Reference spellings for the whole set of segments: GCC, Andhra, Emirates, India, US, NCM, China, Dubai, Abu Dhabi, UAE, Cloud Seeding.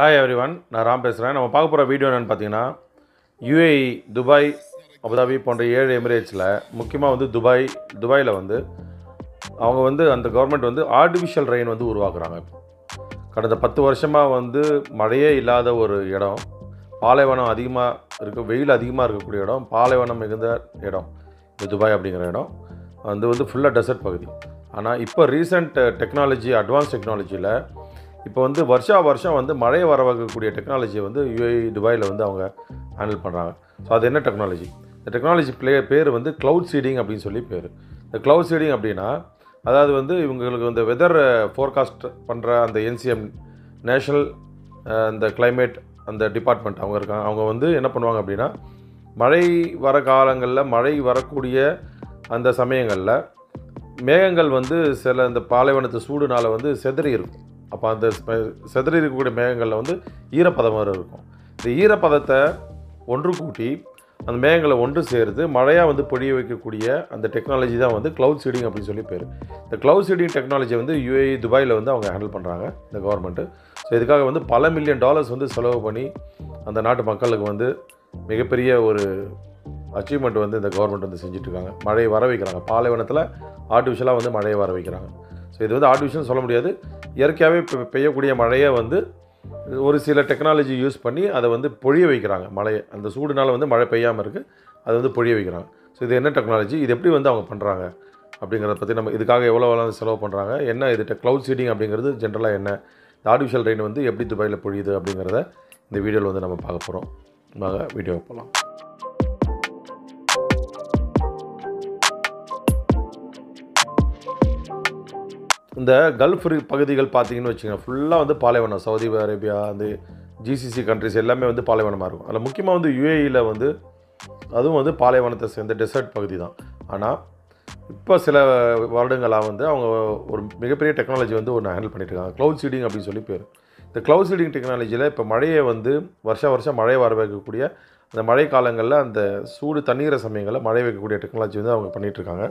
Hi everyone, I am Ram. We will talk about video on UAE, Dubai, Abu Dhabi, and Emirates. Mukima Dubai, the government is artificial rain. It is a 10 years வந்து மழையே இல்லாத ஒரு இடம் பாலைவனம் அதிகமா இருக்கு வெயில் அதிகமா இருக்கக்கூடிய இடம் பாலைவனம் மிகுந்த இடம் இது துபாய் அப்படிங்கற இடம் அது வந்து ஃபுல்லா டெசர்ட் பகுதி ஆனா இப்ப ரீசன்ட் டெக்னாலஜி அட்வான்ஸ் டெக்னாலஜில இப்ப வந்து வருஷம் வந்து மழை வரவகக்கூடிய டெக்னாலஜி வந்து UAE துபாயில வந்து அவங்க ஹேண்டில் பண்றாங்க சோ அது என்ன டெக்னாலஜி இந்த டெக்னாலஜி பேர் வந்து கிளவுட் சீடிங் அப்படி சொல்லி பேர் இந்த கிளவுட் சீடிங் அப்படினா அதாவது வந்து இவங்களுக்கு அந்த வெதர் ஃபோர்காஸ்ட் பண்ற அந்த NCM நேஷனல் அந்த climate அந்த டிபார்ட்மென்ட் அவங்க இருக்காங்க அவங்க வந்து என்ன பண்ணுவாங்க அப்படினா மழை வர காலங்கள்ல மழை வரக்கூடிய அந்த சமயங்கள்ல மேகங்கள் வந்து சில அந்த பாலைவனத்து சூடுனால வந்து செதறி இருக்கும் அப்ப அந்த செதறி இருக்கக்கூடிய மேகங்கள்ல வந்து ஈரப்பதம் இருக்கும் இந்த ஈரப்பதத்தை ஒன்று கூட்டி அந்த மேகங்களை ஒன்று சேர்த்து மழையா வந்து பொழிய வைக்கக்கூடிய அந்த டெக்னாலஜி தான் வந்து கிளவுட் சீடிங் அப்படி சொல்லி பேரு இந்த கிளவுட் சீடிங் டெக்னாலஜி வந்து UAE துபாயில வந்து அவங்க ஹேண்டில் பண்றாங்க இந்த கவர்மெண்ட் சோ இதுக்காக வந்து பல மில்லியன் டாலர்ஸ் வந்து செலவு பண்ணி அந்த நாட்டு மக்களுக்கு வந்து மிகப்பெரிய ஒரு அச்சீவ்மென்ட் வந்து இந்த கவர்மெண்ட் வந்து செஞ்சிட்டு இருக்காங்க மழை வர வைக்கறாங்க பாலைவனத்துல ஆர்ட்டிஃபிஷியலா வந்து மழையை வர வைக்கறாங்க சோ இது வந்து ஆர்ட்டிஃபிஷியல் சொல்ல முடியாது இயற்கையாவே பெய்யக்கூடிய மழையை வந்து ஒரு சில டெக்னாலஜி யூஸ் பண்ணி அதை வந்து பொழிய வைக்கறாங்க மழை அந்த சூடுனால வந்து மழை பெய்யாம இருக்கு அது வந்து பொழிய வைக்கறாங்க சோ இது என்ன டெக்னாலஜி இது எப்படி வந்து அவங்க பண்றாங்க அப்படிங்கறத பத்தி நம்ம இதுக்காக எவ்வளவு செலவு பண்றாங்க என்ன இது கிளவுட் சீடிங் அப்படிங்கிறது ஜெனரலா என்ன ஆர்ட்டிஃபிஷியல் ரெயின் வந்து எப்படி துபாயில பொழியுது அப்படிங்கறத இந்த வீடியோல வந்து நம்ம பார்க்க போறோம் வாங்க வீடியோ போலாம் இந்த கல்ஃப் பகுதிகள் பாத்தீங்கன்னா வெச்சீங்க ஃபுல்லா வந்து பாலைவனம் சவுதி அரேபியா அந்த GCC कंट्रीஸ் எல்லாமே வந்து பாலைவனமா இருக்கும். அதல முக்கியமா வந்து UAE ல வந்து அதுவும் வந்து பாலைவனத்தை சேர்ந்த டெசர்ட் பகுதி தான். ஆனா இப்ப சில வருடங்களா வந்து அவங்க ஒரு மிகப்பெரிய டெக்னாலஜி வந்து ஒன்னு ஹேண்டில் பண்ணிட்டு இருக்காங்க. கிளவுட் சீடிங் அப்படி சொல்லி பேரு. இந்த கிளவுட் சீடிங் டெக்னாலஜில இப்ப மழையை வந்து வருஷம் மழை வர வைக்கக்கூடிய அந்த மழை காலங்கள்ல அந்த சூடு தண்ணீர சமயங்கள்ல மழை வைக்கக்கூடிய டெக்னாலஜி வந்து அவங்க பண்ணிட்டு இருக்காங்க.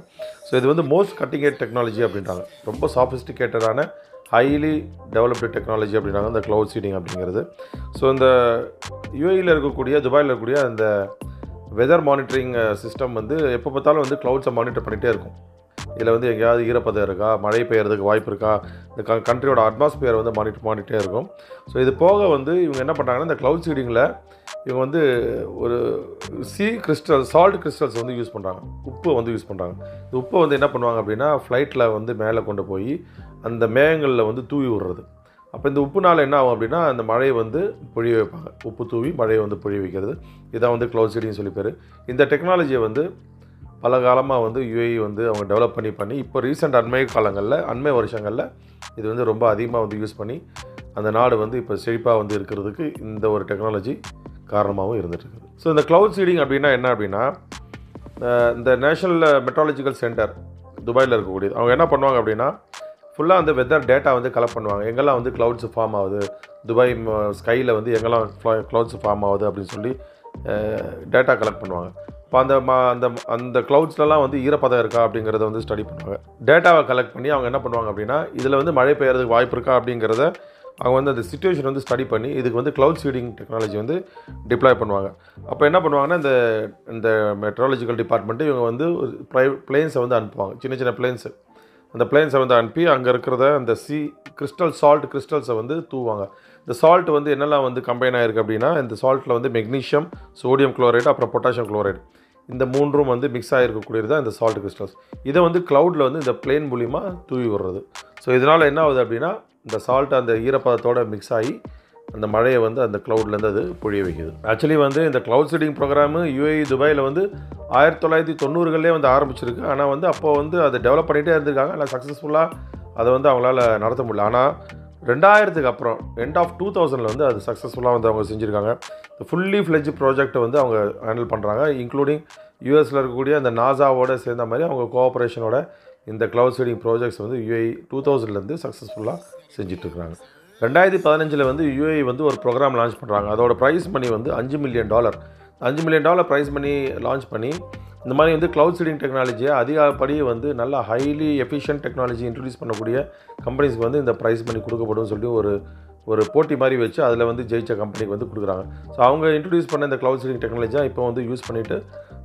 சோ இது வந்து மோஸ்ட் கட்டிங் எட்ஜ் டெக்னாலஜி அப்படின்றாங்க. ரொம்ப சாஃபிஸ்டிகேட்டடான ஹைலி டெவலப்டு டெக்னாலஜி அப்படின்றாங்க அந்த கிளவுட் சீடிங் அப்படிங்கிறது. சோ இந்த UAE ல இருக்கக்கூடிய துபாயில இருக்கக்கூடிய அந்த வெதர் மானிட்டரிங் சிஸ்டம் வந்து எப்ப பார்த்தாலும் வந்து கிளவுட்ஸை மானிட்டர் பண்ணிட்டே இருக்கும். இதுல வந்து எங்கயாவது ஈரப்பதம் இருக்கா மழை பெய்யறதுக்கு வாய்ப்பு இருக்கா இந்த கண்ட்ரியோட அட்மாஸ்பியர் வந்து மானிட்டர் பண்ணிட்டே இருக்கும். சோ இது போக வந்து இவங்க என்ன பண்றாங்கன்னா இந்த கிளவுட் சீடிங்ல இவங்க வந்து ஒரு சீ கிறிஸ்டல் சால்ட் கிறிஸ்டல்ஸ் வந்து யூஸ் பண்றாங்க உப்பு வந்து யூஸ் பண்றாங்க இந்த உப்பு வந்து என்ன பண்ணுவாங்க அப்படினா ஃளைட்ல வந்து மேலே கொண்டு போய் அந்த மேகங்கள்ல வந்து தூவி விடுறது அப்ப இந்த உப்புனால என்ன ஆகும் அப்படினா அந்த மழையை வந்து பொழிய வைப்பாங்க உப்பு தூவி மழையை வந்து பொழிய வைக்கிறது இதான் வந்து கிளவுட் சீடிங் சொல்லி பேரு இந்த டெக்னாலஜியை வந்து பல காலமா வந்து UAE வந்து அவங்க டெவலப் பண்ணி இப்போ ரீசன்ட் அண்மை வருஷங்கள்ல இது வந்து ரொம்ப அதிகமா வந்து யூஸ் பண்ணி அந்த நாடு வந்து இப்போ செழிப்பா வந்து இருக்குிறதுக்கு இந்த ஒரு டெக்னாலஜி காரணமாவும் இருந்துட்டு இருக்குது. சோ இந்த கிளவுட் சீடிங் அப்படினா என்ன அப்படினா இந்த நேஷனல் மெட்ரோலஜிக்கல் சென்டர் துபாயில இருக்கக்கூடிய அவங்க என்ன பண்ணுவாங்க அப்படினா ஃபுல்லா அந்த வெதர் டேட்டா வந்து கலெக்ட் பண்ணுவாங்க. எங்கெல்லாம் வந்து கிளவுட்ஸ் ஃபார்ம் ஆகுது துபாய் ஸ்கைல வந்து எங்கெல்லாம் கிளவுட்ஸ் ஃபார்ம் ஆகுது அப்படி சொல்லி டேட்டா கலெக்ட் பண்ணுவாங்க. அப்ப அந்த கிளவுட்ஸ்லலாம் வந்து ஈரப்பதம் இருக்கா அப்படிங்கறத வந்து ஸ்டடி பண்ணுவாங்க. டேட்டாவை கலெக்ட் பண்ணி அவங்க என்ன பண்ணுவாங்க அப்படினா இதுல வந்து மழை பெய்யறதுக்கு வாய்ப்பு இருக்கா அப்படிங்கறத அவங்க வந்து அந்த சிச்சுவேஷன் வந்து ஸ்டடி பண்ணி இதுக்கு வந்து கிளவுட் சீடிங் டெக்னாலஜி வந்து டிப்ளாய் பண்ணுவாங்க. அப்ப என்ன பண்ணுவாங்கன்னா இந்த மெட்ரோலஜிக்கல் டிபார்ட்மெண்ட் இவங்க வந்து பிளேன்ஸை வந்து அனுப்புவாங்க சின்ன பிளேன்ஸ் அந்த பிளேன்ஸை வந்து அனுப்பி அங்கே இருக்கிறத அந்த சி கிறிஸ்டல் சால்ட் கிறிஸ்டல்ஸை வந்து தூவாங்க. இந்த சால்ட் வந்து என்னெல்லாம் வந்து கம்பைன் ஆயிருக்கு அப்படின்னா இந்த சால்ட்டில் வந்து மெக்னீஷியம் சோடியம் குளோரைடு அப்புறம் பொட்டாசியம் குளோரைடு இந்த மூன்றும் வந்து மிக்ஸ் ஆகிருக்கக்கூடியது தான் இந்த சால்ட் கிறிஸ்டல்ஸ். இதை வந்து கிளவுடில் வந்து இந்த பிளேன் மூலியமா தூவி விடுறது. ஸோ இதனால் என்ன ஆகுது அப்படின்னா இந்த சால்ட் அந்த ஈரப்பதத்தோட மிக்ஸ் ஆகி அந்த மழையை வந்து அந்த கிளவுட்லேருந்து அது பொழிய வைக்குது. ஆக்சுவலி வந்து இந்த கிளவுட் சீடிங் ப்ரோக்ராமு UAE துபாயில் வந்து 1990களே வந்து ஆரம்பிச்சிருக்கு. ஆனால் வந்து அப்போ வந்து அதை டெவலப் பண்ணிகிட்டே இருந்திருக்காங்க ஆனால் சக்ஸஸ்ஃபுல்லாக அதை வந்து அவங்களால நடத்த முடியல. ஆனால் 2000க்கு அப்புறம் எண்ட் ஆஃப் 2000ல் வந்து அது சக்ஸஸ்ஃபுல்லாக வந்து அவங்க செஞ்சுருக்காங்க. ஃபுல்லி ஃப்ளெஜ் ப்ராஜெக்ட் வந்து அவங்க ஹேண்டில் பண்ணுறாங்க இன்க்ளூடிங் USல இருக்கக்கூடிய அந்த நாசாவோட சேர்ந்த மாதிரி அவங்க கோஆப்ரேஷனோட இந்த கிளவுட் சீடிங் ப்ராஜெக்ட்ஸ் வந்து UAE 2000லேருந்து சக்ஸஸ்ஃபுல்லாக செஞ்சுட்டு இருக்காங்க. 2015ல் வந்து UAE வந்து ஒரு ப்ரோக்ராம் லான்ச் பண்ணுறாங்க. அதோட ப்ரைஸ் மணி வந்து $5 மில்லியன் ப்ரைஸ் மணி லான்ச் பண்ணி இந்த மாதிரி வந்து கிளவுட் சீடிங் டெக்னாலஜியை அதிகப்படி வந்து நல்லா ஹைலி எஃபிஷியன்ட் டெக்னாலஜி இன்ட்ரடியூஸ் பண்ணக்கூடிய கம்பெனிஸ்க்கு வந்து இந்த ப்ரைஸ் மணி கொடுக்கப்படும் சொல்லி ஒரு ஒரு போட்டி மாதிரி வச்சு அதில் வந்து ஜெயிச்ச கம்பெனிக்கு வந்து கொடுக்குறாங்க. ஸோ அவங்க இன்ட்ரடியூஸ் பண்ண இந்த க்ளவுட் சீடிங் டெக்னாலஜியாக இப்போ வந்து யூஸ் பண்ணிவிட்டு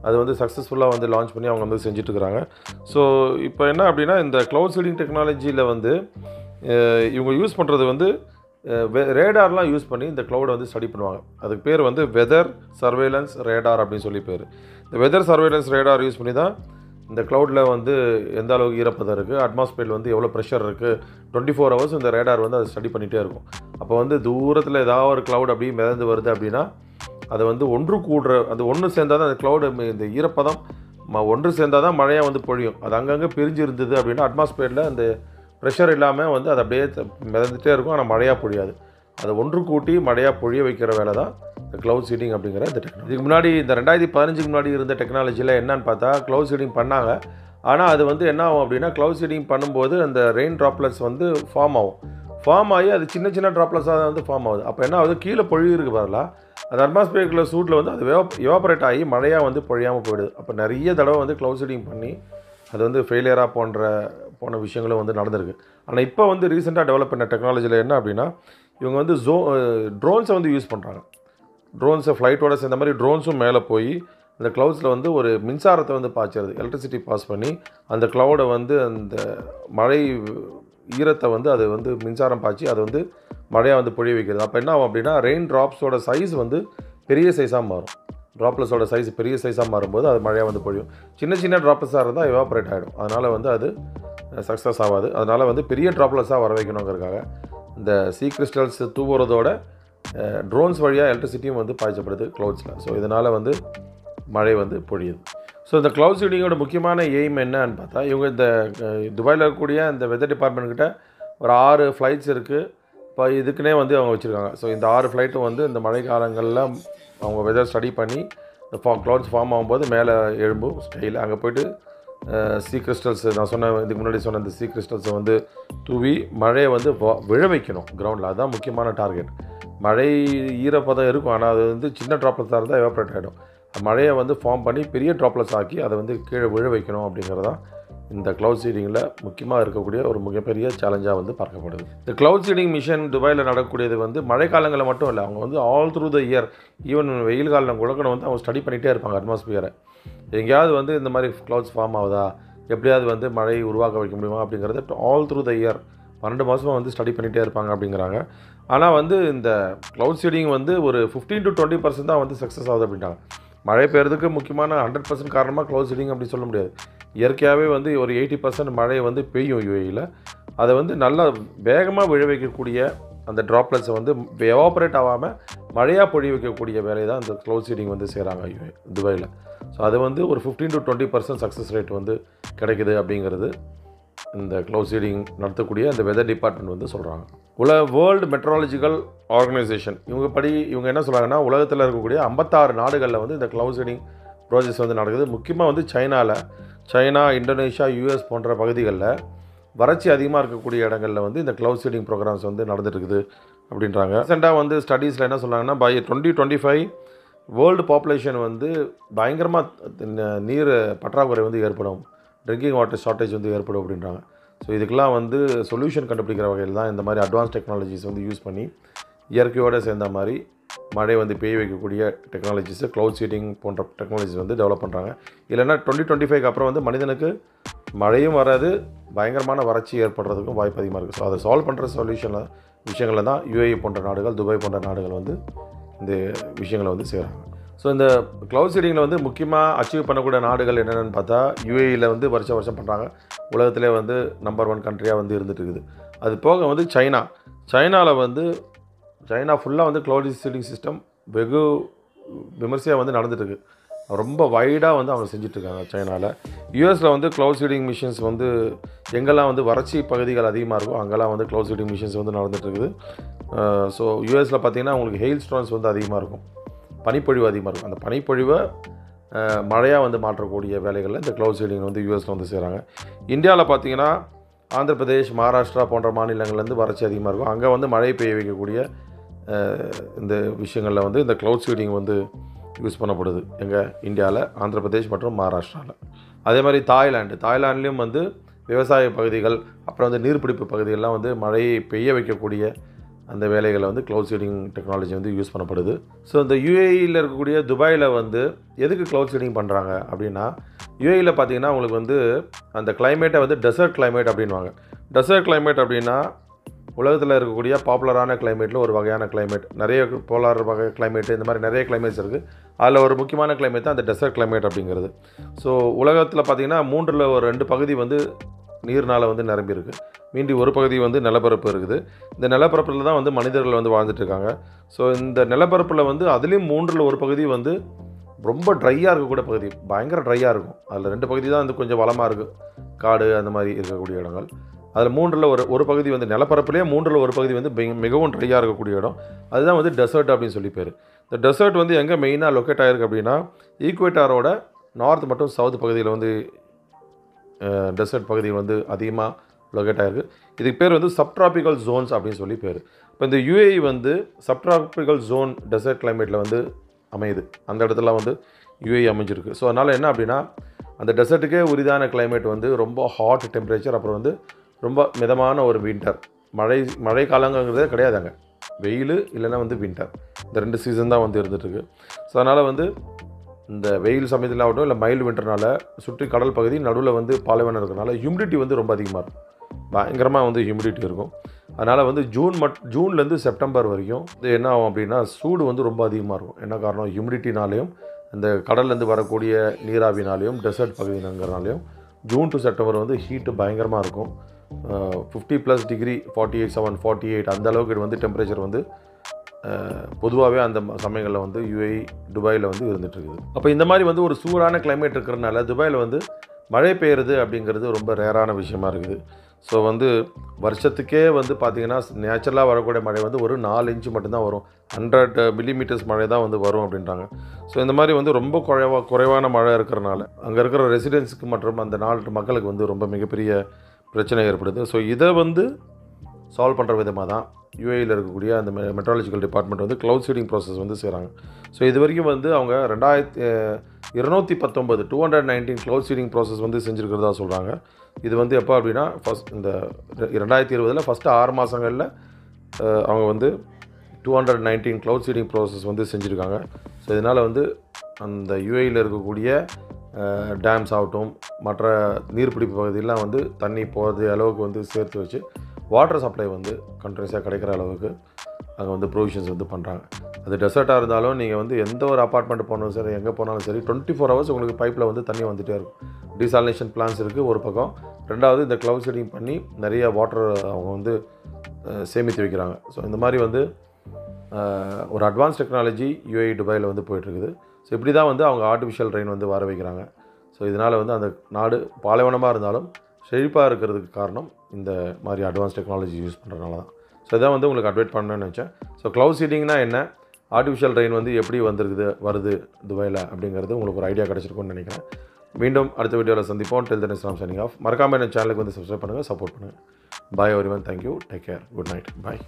அது வந்து சக்ஸஸ்ஃபுல்லாக வந்து லான்ச் பண்ணி அவங்க வந்து செஞ்சுட்ருக்குறாங்க. ஸோ இப்போ என்ன அப்படின்னா, இந்த க்ளவுட் சீடிங் டெக்னாலஜியில் வந்து இவங்க யூஸ் பண்ணுறது வந்து ரேடார்லாம் யூஸ் பண்ணி இந்த க்ளவுடை வந்து ஸ்டடி பண்ணுவாங்க. அதுக்கு பேர் வந்து வெதர் சர்வேலன்ஸ் ரேடார் அப்படின்னு சொல்லி பேர். இந்த வெதர் சர்வேலன்ஸ் ரேடார் யூஸ் பண்ணி தான் இந்த க்ளவுடில் வந்து எந்த அளவுக்கு ஈரப்பதம் இருக்குது, அட்மாஸ்பியரில் வந்து எவ்வளோ ப்ரெஷர் இருக்குது, 24 hours இந்த ரேடார் வந்து அதை ஸ்டடி பண்ணிகிட்டே இருக்கும். அப்போ வந்து தூரத்தில் ஏதாவது ஒரு க்ளவுட் அப்படியே மிதந்து வருது அப்படின்னா அதை வந்து ஒன்று கூடுற அந்த ஒன்று சேர்ந்தால் தான் அந்த க்ளவுடு இந்த ஈரப்பதம் ஒன்று சேர்ந்தால் தான் மழையாக வந்து பொழியும். அது அங்கங்கே பிரிஞ்சு இருந்தது அப்படின்னா அட்மாஸ்பியரில் அந்த ப்ரெஷர் இல்லாமல் வந்து அது அப்படியே மிதந்துகிட்டே இருக்கும், ஆனால் மழையாக பொழியாது. அதை ஒன்று கூட்டி மழையாக பொழிய வைக்கிற வேலை தான் இந்த க்ளவுட் சீடிங் அப்படிங்கிற இந்த டெக்னாலஜி. இதுக்கு முன்னாடி இந்த 2015க்கு முன்னாடி இருந்த டெக்னாலஜியில் என்னன்னு பார்த்தா க்ளவுட் சீடிங் பண்ணாங்க, ஆனால் அது வந்து என்ன ஆகும் அப்படின்னா க்ளவுட் சீடிங் பண்ணும்போது அந்த ரெயின் ட்ராப்லெட்ஸ் வந்து ஃபார்ம் ஆகும். ஃபார்ம் ஆகி அது சின்ன சின்ன ட்ராப்லெட்ஸாக வந்து ஃபார்ம் ஆகுது. அப்போ என்ன ஆகுது, கீழே பொழிவு இருக்குது பாருங்களா, அந்த அட்மாஸ்பியருக்குள்ள சூட்டில் வந்து அது எவாபரேட் ஆகி மழையாக வந்து பொழியாமல் போயிடுது. அப்போ நிறைய தடவை வந்து க்ளவுட் சீடிங் பண்ணி அது வந்து ஃபெயிலியராக போன விஷயங்களும் வந்து நடந்திருக்கு. ஆனால் இப்போ வந்து ரீசெண்டாக டெவலப் பண்ண டெக்னாலஜியில் என்ன அப்படின்னா இவங்க வந்து ட்ரோன்ஸை வந்து யூஸ் பண்ணுறாங்க. ட்ரோன்ஸை ஃப்ளைட்டோட சேர்ந்த மாதிரி ட்ரோன்ஸும் மேலே போய் அந்த க்ளவுட்ஸில் வந்து ஒரு மின்சாரத்தை வந்து பாய்ச்சிடுது, எலக்ட்ரிசிட்டி பாஸ் பண்ணி அந்த க்ளவுடை வந்து அந்த மழை ஈரத்தை வந்து அது வந்து மின்சாரம் பாய்ச்சி அது வந்து மழையாக வந்து பொழிய வைக்கிறது. அப்போ என்ன ஆகும் அப்படின்னா ரெயின் ட்ராப்ஸோட சைஸ் வந்து பெரிய சைஸாக மாறும். ட்ராப்லெட்ஸோட சைஸ் பெரிய சைஸாக மாறும்போது அது மழையாக வந்து பொழியும். சின்ன சின்ன ட்ராப்லெட்ஸாக இருந்தால் எவாபரேட் ஆகிடும், அதனால் வந்து அது சக்ஸஸ் ஆகாது. அதனால் வந்து பெரிய ட்ராப்லெட்ஸாக வர வைக்கணுங்கிறதுக்காக இந்த சீ கிறிஸ்டல்ஸ் தூவுறதோட ட்ரோன்ஸ் வழியாக எலக்ட்ரிசிட்டியும் வந்து பாய்ச்சப்படுது க்ளவுட்ஸில். ஸோ இதனால் வந்து மழை வந்து பொழியுது. ஸோ இந்த க்ளவுட் சீடிங்கோட முக்கியமான எய்ம் என்னன்னு பார்த்தா இவங்க இந்த துபாயில் இருக்கக்கூடிய இந்த வெதர் டிபார்ட்மெண்ட்கிட்ட ஒரு 6 flights இருக்குது. இப்போ இதுக்குன்னே வந்து அவங்க வச்சுருக்காங்க. ஸோ இந்த 6 flighட்டும் வந்து இந்த மழை காலங்களில் அவங்க வெதர் ஸ்டடி பண்ணி இந்த க்ளவுட்ஸ் ஃபார்ம் ஆகும்போது மேலே எழும்பும் ஸ்டைல் அங்கே போய்ட்டு சீ கிறிஸ்டல்ஸ் நான் சொன்ன இதுக்கு முன்னாடி சொன்ன இந்த சீ கிறிஸ்டல்ஸை வந்து தூவி மழையை வந்து விழ வைக்கணும் கிரவுண்டில். அதுதான் முக்கியமான டார்கெட். மழை ஈரப்பதம் இருக்கும், ஆனால் அது வந்து சின்ன ட்ராப்லெட்ஸாக இருந்தால் எவாபரேட் ஆகிடும். மழையை வந்து ஃபார்ம் பண்ணி பெரிய ட்ராப்லெட்ஸ் ஆக்கி அதை வந்து கீழே விழ வைக்கணும் அப்படிங்கிறதான் இந்த க்ளவுட் சீடிங்கில் முக்கியமாக இருக்கக்கூடிய ஒரு மிகப்பெரிய சேலஞ்சாக வந்து பார்க்கப்படுது. இந்த க்ளவுட் சீடிங் மிஷன் துபாயில் நடக்கூடியது வந்து மழைக்காலங்களில் மட்டும் இல்லை, அவங்க வந்து all through the year even வெயில் காலம் குழக்கணும் வந்து அவங்க ஸ்டடி பண்ணிகிட்டே இருப்பாங்க அட்மாஸ்பியரை. எங்கேயாவது வந்து இந்த மாதிரி க்ளவுட்ஸ் ஃபார்ம் ஆகுதா, எப்படியாவது வந்து மழையை உருவாக்க வைக்க முடியுமா அப்படிங்கிறத ஆல் த்ரூ த இயர் 12 மாதமாக வந்து ஸ்டடி பண்ணிகிட்டே இருப்பாங்க அப்படிங்கிறாங்க. ஆனால் வந்து இந்த க்ளவுட் சீடிங் வந்து ஒரு 15 to 20% தான் வந்து சக்ஸஸ் ஆகுது அப்படின்ட்டாங்க. மழை பெய்யறதுக்கு முக்கியமான 100% காரணமாக க்ளவுட் சீடிங் அப்படின்னு சொல்ல முடியாது. இயற்கையாகவே வந்து ஒரு 80% மழையை வந்து பெய்யும் யுஏயில். அதை வந்து நல்லா வேகமாக விளைவிக்கக்கூடிய அந்த ட்ராப்லெட்ஸை வந்து எவாபரேட் ஆகாமல் மழையாக பொழிய வைக்கக்கூடிய வேலையை தான் இந்த க்ளவுட் சீடிங் வந்து செய்கிறாங்க துபாயில். ஸோ அது வந்து ஒரு 15 to 20% சக்ஸஸ் ரேட் வந்து கிடைக்குது அப்படிங்கிறது இந்த க்ளவுட் சீடிங் நடத்தக்கூடிய அந்த வெதர் டிபார்ட்மெண்ட் வந்து சொல்கிறாங்க. வேர்ல்டு மெட்ராலஜிக்கல் ஆர்கனைசேஷன் இவங்க என்ன சொல்கிறாங்கன்னா உலகத்தில் இருக்கக்கூடிய 56 நாடுகளில் வந்து இந்த க்ளவுட் சீடிங் ப்ராஜெக்ட்ஸ் வந்து நடக்குது. முக்கியமாக வந்து சைனா, இந்தோனேஷியா, US போன்ற பகுதிகளில் வறட்சி அதிகமாக இருக்கக்கூடிய இடங்களில் வந்து இந்த க்ளவுட் சீடிங் ப்ரோக்ராம்ஸ் வந்து நடந்துட்டுருக்குது அப்படின்றாங்க. ரீசெண்டாக வந்து ஸ்டடீஸில் என்ன சொல்கிறாங்கன்னா பை 2025 வேர்ல்டு பாப்புலேஷன் வந்து பயங்கரமாக நீர் பற்றாக்குறை வந்து ஏற்படும், ட்ரிங்கிங் வாட்டர் ஷார்ட்டேஜ் வந்து ஏற்படும் அப்படின்றாங்க. ஸோ இதுக்கெல்லாம் வந்து சொல்யூஷன் கண்டுபிடிக்கிற வகையில் தான் இந்த மாதிரி அட்வான்ஸ் டெக்னாலஜிஸ் வந்து யூஸ் பண்ணி இயற்கையோடு சேர்ந்த மாதிரி மழை வந்து பெய்ய வைக்கக்கூடிய டெக்னாலஜிஸு க்ளவுட் சீடிங் போன்ற டெக்னாலஜிஸ் வந்து டெவலப் பண்ணுறாங்க. இல்லைன்னா 2025 அப்புறம் வந்து மனிதனுக்கு மழையும் வராது, பயங்கரமான வறட்சி ஏற்படுறதுக்கும் வாய்ப்பு அதிகமாக இருக்குது. ஸோ அதை சால்வ் பண்ணுற விஷயங்களை தான் UAE போன்ற நாடுகள், துபாய் போன்ற நாடுகள் வந்து இந்த விஷயங்களை வந்து செய்கிறாங்க. ஸோ இந்த க்ளவுட் சீடிங்கில் வந்து முக்கியமாக அச்சீவ் பண்ணக்கூடிய நாடுகள் என்னென்னு பார்த்தா UAEயில் வந்து வருஷம் பண்ணுறாங்க, உலகத்திலே வந்து நம்பர் 1 கண்ட்ரியாக வந்து இருந்துகிட்டு இருக்குது. அது போக வந்து சைனா ஃபுல்லாக வந்து க்ளவுட் சீடிங் சிஸ்டம் வெகு விமர்சையாக வந்து நடந்துகிட்ருக்கு, ரொம்ப வைடாக வந்து அவங்க செஞ்சிட்ருக்காங்க சைனாவில். USல வந்து க்ளவுட் சீடிங் மிஷின்ஸ் வந்து எங்கெல்லாம் வந்து வறட்சி பகுதிகள் அதிகமாக இருக்கோ அங்கெல்லாம் வந்து க்ளவுட் சீடிங் மிஷின்ஸ் வந்து நடந்துகிட்ருக்குது. ஸோ USல பார்த்திங்கன்னா உங்களுக்கு ஹெயில் ஸ்டோன்ஸ் வந்து அதிகமாக இருக்கும், பனிப்பொழிவு அதிகமாக இருக்கும். அந்த பனிப்பொழிவை மழையாக வந்து மாற்றக்கூடிய வேலைகளில் இந்த க்ளவுட் சீடிங் வந்து USல வந்து செய்கிறாங்க. இந்தியாவில் பார்த்திங்கன்னா ஆந்திர பிரதேஷ், மகாராஷ்டிரா போன்ற மாநிலங்கள்லேருந்து வறட்சி அதிகமாக இருக்கும், அங்கே வந்து மழை பெய்ய வைக்கக்கூடிய இந்த விஷயங்களில் வந்து இந்த க்ளவுட் சீடிங் வந்து யூஸ் பண்ணப்படுது எங்கள் இந்தியாவில், ஆந்திர பிரதேஷ் மற்றும் மகாராஷ்டிராவில். அதே மாதிரி தாய்லாண்ட்லேயும் வந்து விவசாய பகுதிகள், அப்புறம் வந்து நீர்பிடிப்பு பகுதிகளெலாம் வந்து மழையை பெய்ய வைக்கக்கூடிய அந்த வேலைகளை வந்து cloud seeding டெக்னாலஜி வந்து யூஸ் பண்ணப்படுது. ஸோ இந்த யுஏஇயில் இருக்கக்கூடிய துபாயில் வந்து எதுக்கு cloud seeding பண்ணுறாங்க அப்படின்னா, யுஏஇயில் பார்த்தீங்கன்னா உங்களுக்கு வந்து அந்த கிளைமேட்டை வந்து டெசர்ட் கிளைமேட் அப்படின்வாங்க. டெசர்ட் கிளைமேட் அப்படின்னா உலகத்தில் இருக்கக்கூடிய பாப்புலரான கிளைமேட்டில் ஒரு வகையான கிளைமேட், நிறைய போலார் வகை கிளைமேட்டு, இந்த மாதிரி நிறைய கிளைமேட்ஸ் இருக்குது. அதில் ஒரு முக்கியமான கிளைமேட் தான் அந்த டெசர்ட் கிளைமேட் அப்படிங்கிறது. ஸோ உலகத்தில் பார்த்திங்கன்னா 3/2 பகுதி வந்து நீர்னால் வந்து நிரம்பியிருக்கு, மீண்டி ஒரு பகுதி வந்து நிலப்பரப்பு இருக்குது. இந்த நிலப்பரப்பில் தான் வந்து மனிதர்கள் வந்து வாழ்ந்துட்டுருக்காங்க. ஸோ இந்த நிலப்பரப்பில் வந்து அதுலேயும் 3/1 பகுதி வந்து ரொம்ப ட்ரையாக இருக்கக்கூடிய பகுதி, பயங்கர ட்ரையாக இருக்கும். அதில் 2 பகுதி தான் வந்து கொஞ்சம் வளமாக இருக்குது, காடு அந்த மாதிரி இருக்கக்கூடிய இடங்கள். அதில் 3/1 பகுதி வந்து நிலப்பரப்புலேயே 3/1 பகுதி வந்து மிகவும் ட்ரையாக இருக்கக்கூடிய இடம், அதுதான் வந்து டெசர்ட் அப்படின்னு சொல்லி பேர். இந்த டெசர்ட் வந்து எங்கே மெயினாக லொக்கேட் ஆகிருக்கு அப்படின்னா, ஈக்குவேட்டாரோட நார்த் மற்றும் சவுத் பகுதியில் வந்து டெசர்ட் பகுதி வந்து அதிகமாக லொக்கேட் ஆகிருக்கு. இதுக்கு பேர் வந்து சப்ட்ராபிக்கல் ஜோன்ஸ் அப்படின்னு சொல்லி பேர். இப்போ இந்த யுஏஇ வந்து சப்ட்ராபிக்கல் ஜோன் டெசர்ட் கிளைமேட்டில் வந்து அமையுது, அந்த இடத்துல வந்து யுஏஇ அமைஞ்சிருக்கு. ஸோ அதனால் என்ன அப்படின்னா, அந்த டெசர்ட்டுக்கே உரிதான கிளைமேட் வந்து ரொம்ப ஹாட் டெம்பரேச்சர், அப்புறம் வந்து ரொம்ப மிதமான ஒரு வின்டர், மழை காலங்கிறதே கிடையாதுங்க, வெயில் இல்லைன்னா வந்து வின்டர், இந்த 2 சீசன் தான் வந்து இருந்துகிட்ருக்கு. ஸோ அதனால் வந்து இந்த வெயில் சமயத்தில் ஆகட்டும் இல்லை மைல்டு வின்டர்னால சுற்றி கடல் பகுதி நடுவில் வந்து பாலைவனம் இருக்கிறனால ஹியூமிடிட்டி வந்து ரொம்ப அதிகமாக இருக்கும், பயங்கரமாக வந்து ஹியூமிடிட்டி இருக்கும். அதனால் வந்து ஜூன்லேருந்து செப்டம்பர் வரைக்கும் இது என்ன ஆகும் அப்படின்னா, சூடு வந்து ரொம்ப அதிகமாக இருக்கும். என்ன காரணம், ஹியூமிடிட்டினாலேயும் இந்த கடல்லேருந்து வரக்கூடிய நீராவினாலேயும் டெசர்ட் பகுதிங்கிறனாலையும் ஜூன் டு செப்டம்பர் வந்து ஹீட்டு பயங்கரமாக இருக்கும். 50+ டிகிரி, 48 அந்த அளவுக்கு வந்து டெம்பரேச்சர் வந்து பொதுவாகவே அந்த சமயங்களில் வந்து யுஏஇ துபாயில் வந்து இருந்துகிட்ருக்குது. அப்போ இந்த மாதிரி வந்து ஒரு சூடான கிளைமேட் இருக்கிறதுனால துபாயில் வந்து மழை பெய்யுறது அப்படிங்கிறது ரொம்ப ரேரான விஷயமா இருக்குது. ஸோ வந்து வருஷத்துக்கே வந்து பார்த்திங்கன்னா நேச்சுரலாக வரக்கூடிய மழை வந்து ஒரு 4 இன்ச்சு மட்டும்தான் வரும், 100 மில்லிமீட்டர்ஸ் மழை தான் வந்து வரும் அப்படின்றாங்க. ஸோ இந்த மாதிரி வந்து ரொம்ப குறைவான மழை இருக்கிறனால அங்கே இருக்கிற ரெசிடென்ஸுக்கு மற்றும் அந்த நாட்டு மக்களுக்கு வந்து ரொம்ப மிகப்பெரிய பிரச்சனை ஏற்படுது. ஸோ இதை வந்து சால்வ் பண்ணுற விதமாக தான் யுஏஇயில் இருக்கக்கூடிய அந்த மெட்ராலஜிக்கல் டிபார்ட்மெண்ட் வந்து க்ளவுட் சீடிங் ப்ராசஸ் வந்து செய்கிறாங்க. ஸோ இது வரைக்கும் வந்து அவங்க 2219 219 க்ளவுட் சீடிங் ப்ராசஸ் வந்து செஞ்சுருக்கிறதா சொல்கிறாங்க. இது வந்து எப்போ அப்படின்னா, இந்த 2020 ஃபஸ்ட்டு 6 மாதங்களில் அவங்க வந்து 219 க்ளவுட் சீடிங் ப்ராசஸ் வந்து செஞ்சுருக்காங்க. ஸோ இதனால் வந்து அந்த யுஏஇயில் இருக்கக்கூடிய டேம்ஸ் ஆகட்டும் மற்ற நீர்பிடிப்பு பகுதியெல்லாம் வந்து தண்ணி போகிற அளவுக்கு வந்து சேர்த்து வச்சு வாட்டர் சப்ளை வந்து கண்டினியூஸாக கிடைக்கிற அளவுக்கு அங்கே வந்து ப்ரொவிஷன்ஸ் வந்து பண்ணுறாங்க. அது டெசர்ட்டாக இருந்தாலும் நீங்கள் வந்து எந்த ஒரு அப்பார்ட்மெண்ட் போனாலும் சரி, எங்கே போனாலும் சரி, 24 hours உங்களுக்கு பைப்பில் வந்து தண்ணி வந்துகிட்டே இருக்கும். டீசாலினேஷன் பிளான்ஸ் இருக்குது ஒரு பக்கம், 2வது இந்த க்ளவுட் சீடிங் பண்ணி நிறைய வாட்டர் அவங்க வந்து சேமித்து வைக்கிறாங்க. ஸோ இந்த மாதிரி வந்து ஒரு அட்வான்ஸ் டெக்னாலஜி யுஏஇ துபாயில் வந்து போயிட்டுருக்குது. ஸோ இப்படி தான் வந்து அவங்க ஆர்டிஃபிஷியல் ரெயின் வந்து வர வைக்கிறாங்க. ஸோ இதனால் வந்து அந்த நாடு பாலைவனமாக இருந்தாலும் செழிப்பாக இருக்கிறதுக்கு காரணம் இந்த மாதிரி அட்வான்ஸ் டெக்னாலஜி யூஸ் பண்ணுறதுனால தான். ஸோ இதான் வந்து உங்களுக்கு அட்வைட் பண்ணணும்னு நினச்சேன். ஸோ க்ளவுட் சீடிங்னா என்ன, ஆர்டிஃபிஷியல் ரெயின் வந்து எப்படி வருது துபாயில் அப்படிங்கிறது உங்களுக்கு ஒரு ஐடியா கிடச்சிருக்குன்னு நினைக்கிறேன். மீண்டும் அடுத்த வீடியோவில் சந்திப்போம். டில் தென் நாம் சைனிங் ஆஃப். மறக்காமல் இந்த சேனலுக்கு வந்து சப்ஸ்கிரைப் பண்ணுங்கள், சப்போர்ட் பண்ணுங்கள். Bye everyone, thank you, take care, good night, பாய்.